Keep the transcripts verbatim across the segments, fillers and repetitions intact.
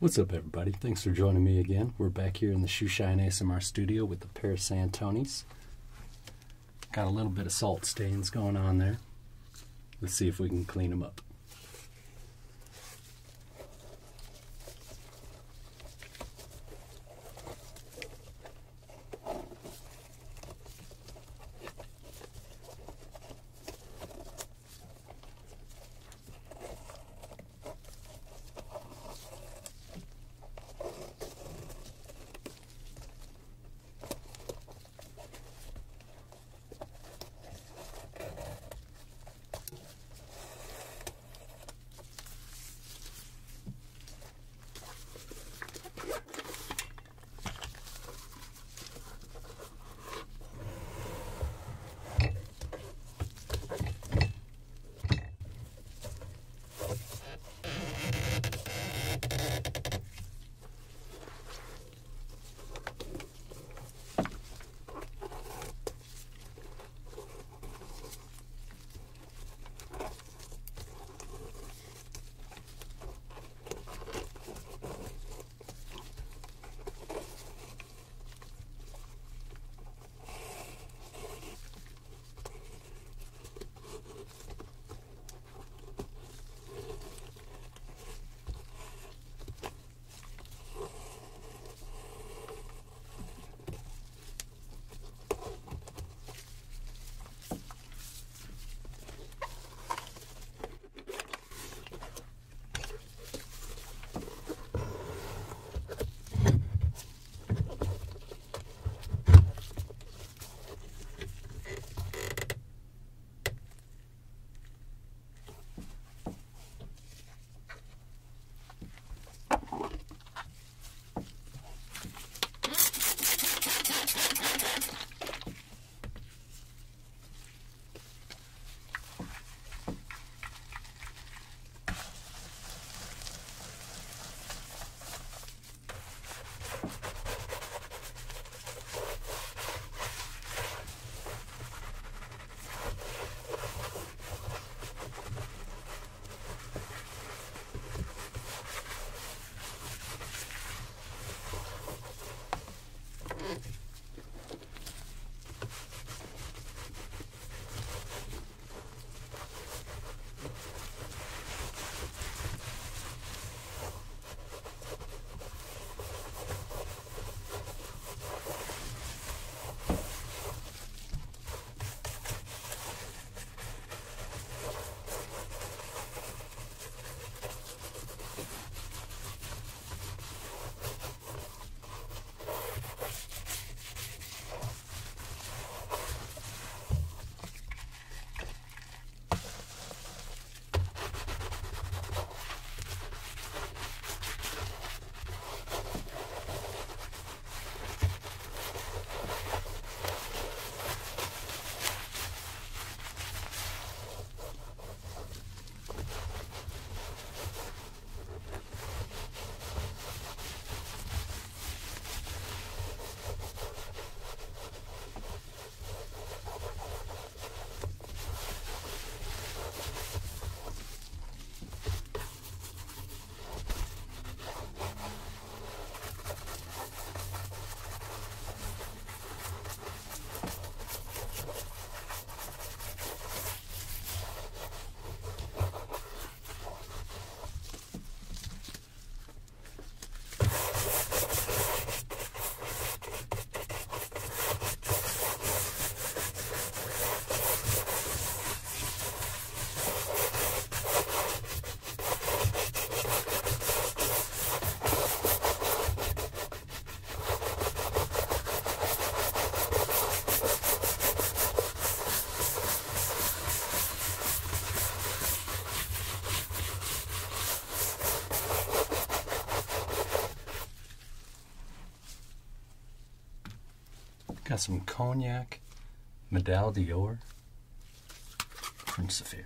What's up, everybody? Thanks for joining me again. We're back here in the Shoeshine A S M R studio with the pair of Santonis. Got a little bit of salt stains going on there. Let's see if we can clean them up. Got some cognac, Médaille d'Or from Saphir.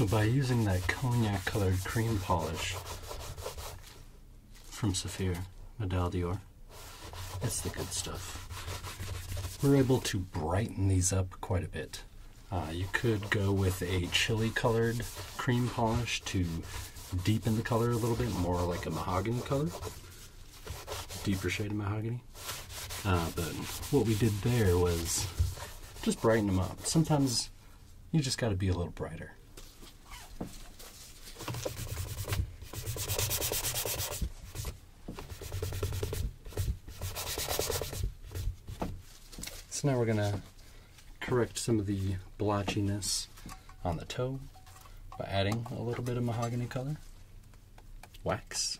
So by using that cognac colored cream polish from Saphir, Médaille d'Or, it's the good stuff. We're able to brighten these up quite a bit. Uh, you could go with a chili colored cream polish to deepen the color a little bit, more like a mahogany color, deeper shade of mahogany. Uh, but what we did there was just brighten them up. Sometimes you just got to be a little brighter. So now we're going to correct some of the blotchiness on the toe by adding a little bit of mahogany color, wax.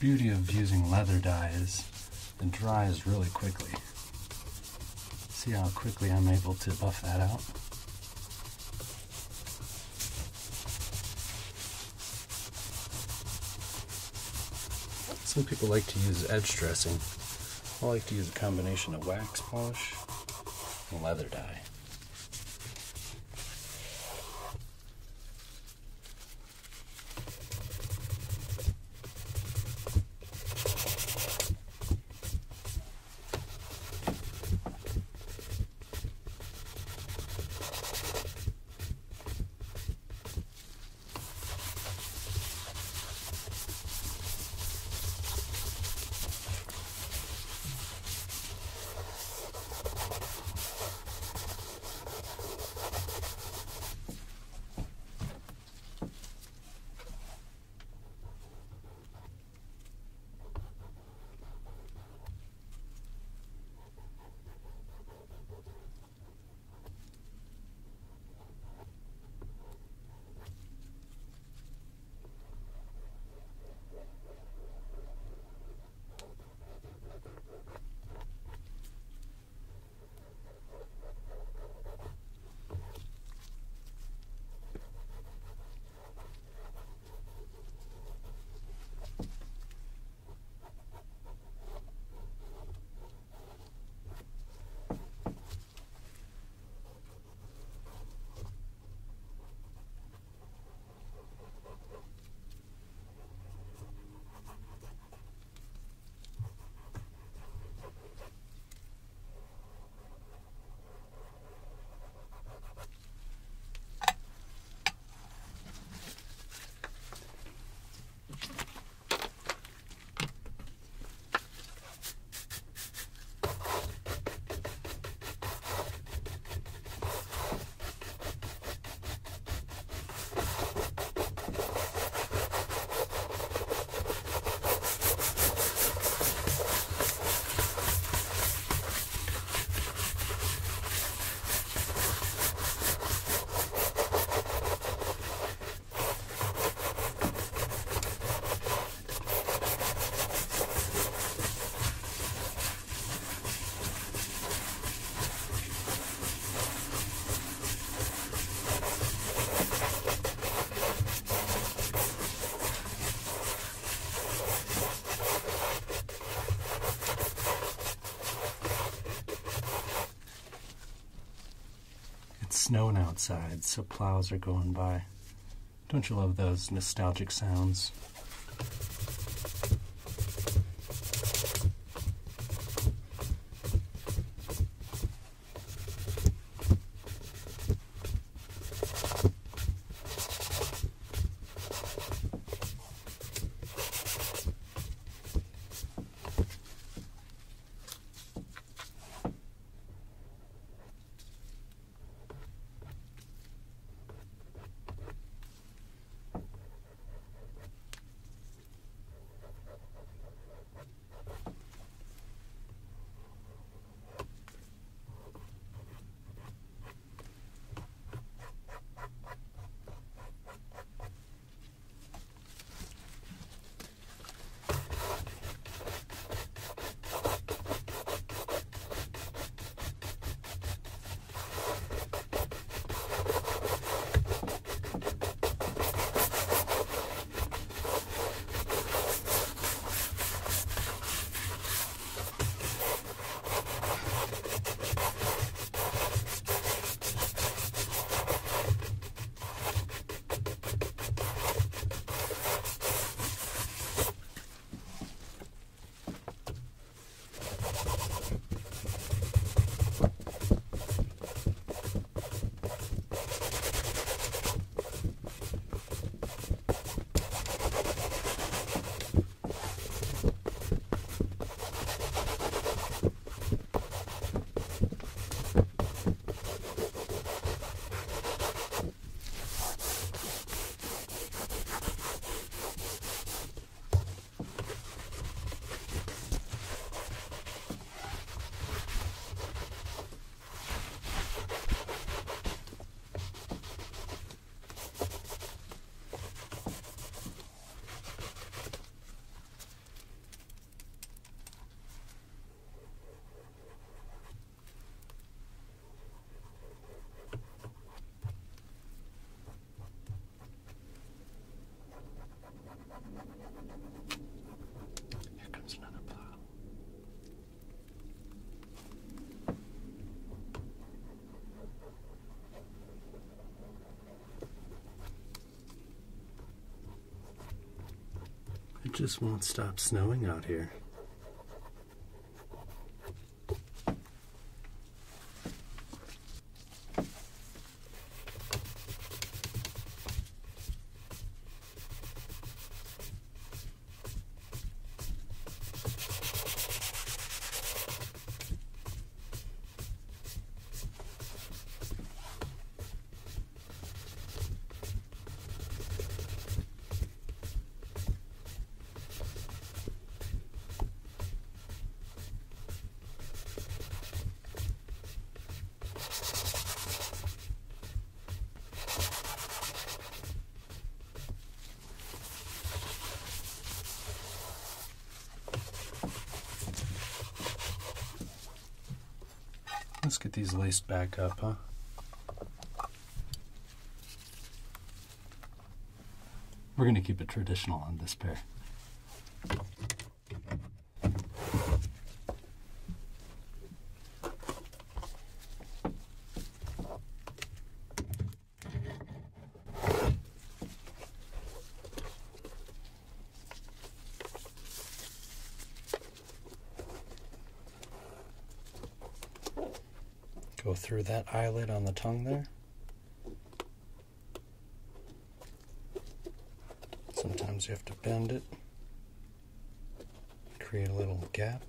The beauty of using leather dye is it dries really quickly. See how quickly I'm able to buff that out? Some people like to use edge dressing. I like to use a combination of wax polish and leather dye. It's snowing outside, so plows are going by. Don't you love those nostalgic sounds? It just won't stop snowing out here. Let's get these laced back up, huh? We're going to keep it traditional on this pair. Go through that eyelid on the tongue there. Sometimes you have to bend it, create a little gap.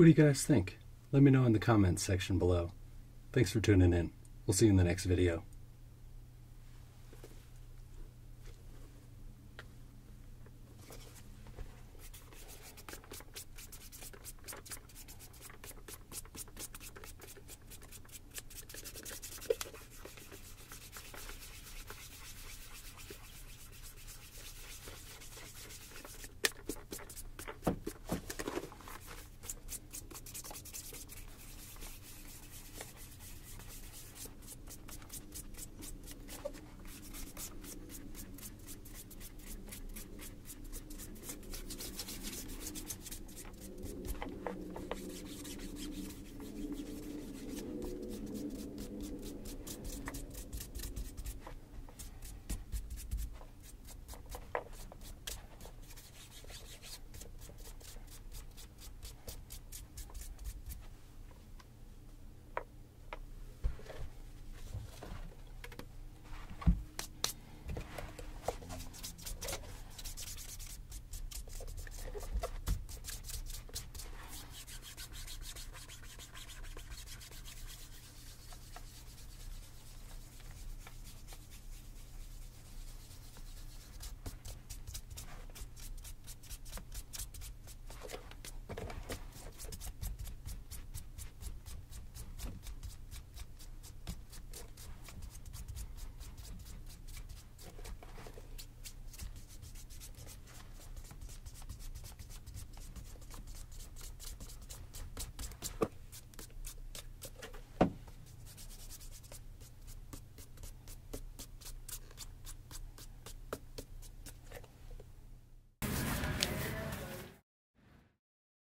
What do you guys think? Let me know in the comments section below. Thanks for tuning in. We'll see you in the next video.